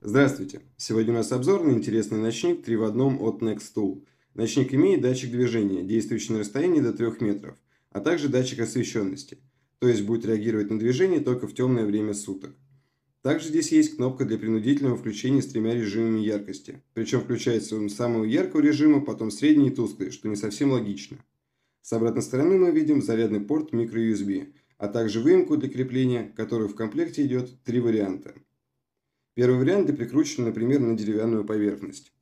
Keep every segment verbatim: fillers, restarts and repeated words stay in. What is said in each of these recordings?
Здравствуйте! Сегодня у нас обзор на интересный ночник три в одном от Next Tool. Ночник имеет датчик движения, действующий на расстоянии до трёх метров, а также датчик освещенности, то есть будет реагировать на движение только в темное время суток. Также здесь есть кнопка для принудительного включения с тремя режимами яркости, причем включается он с самого яркого режима, потом средний и тусклый, что не совсем логично. С обратной стороны мы видим зарядный порт micro ю эс би, а также выемку для крепления, которую в комплекте идет три варианта. Первый вариант для прикручивания, например, на деревянную поверхность.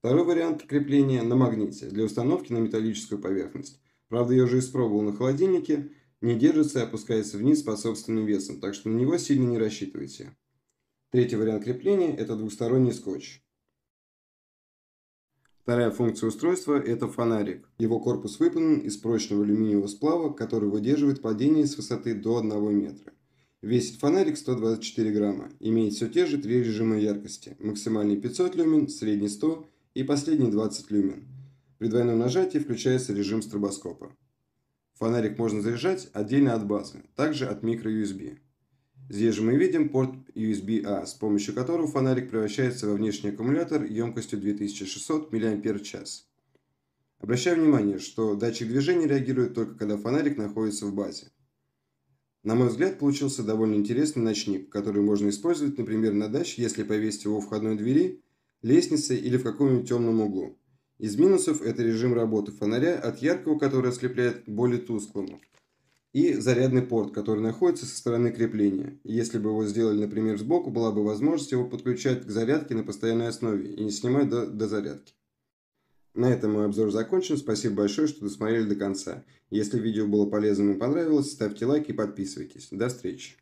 Второй вариант крепления на магните для установки на металлическую поверхность. Правда, я уже испробовал на холодильнике, не держится и опускается вниз под собственным весом, так что на него сильно не рассчитывайте. Третий вариант крепления – это двусторонний скотч. Вторая функция устройства – это фонарик. Его корпус выполнен из прочного алюминиевого сплава, который выдерживает падение с высоты до одного метра. Весит фонарик сто двадцать четыре грамма, имеет все те же три режима яркости, максимальный пятьсот люмен, средний сто и последний двадцать люмен. При двойном нажатии включается режим стробоскопа. Фонарик можно заряжать отдельно от базы, также от micro ю эс би. Здесь же мы видим порт ю эс би-A, с помощью которого фонарик превращается во внешний аккумулятор емкостью две тысячи шестьсот миллиампер-часов. Обращаю внимание, что датчик движения реагирует только когда фонарик находится в базе. На мой взгляд, получился довольно интересный ночник, который можно использовать, например, на даче, если повесить его у входной двери, лестнице или в каком-нибудь темном углу. Из минусов это режим работы фонаря от яркого, который ослепляет, к более тусклому. И зарядный порт, который находится со стороны крепления. Если бы его сделали, например, сбоку, была бы возможность его подключать к зарядке на постоянной основе и не снимать до, до зарядки. На этом мой обзор закончен. Спасибо большое, что досмотрели до конца. Если видео было полезным и понравилось, ставьте лайк и подписывайтесь. До встречи!